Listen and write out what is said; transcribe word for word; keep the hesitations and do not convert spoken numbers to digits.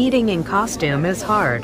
Eating in costume is hard.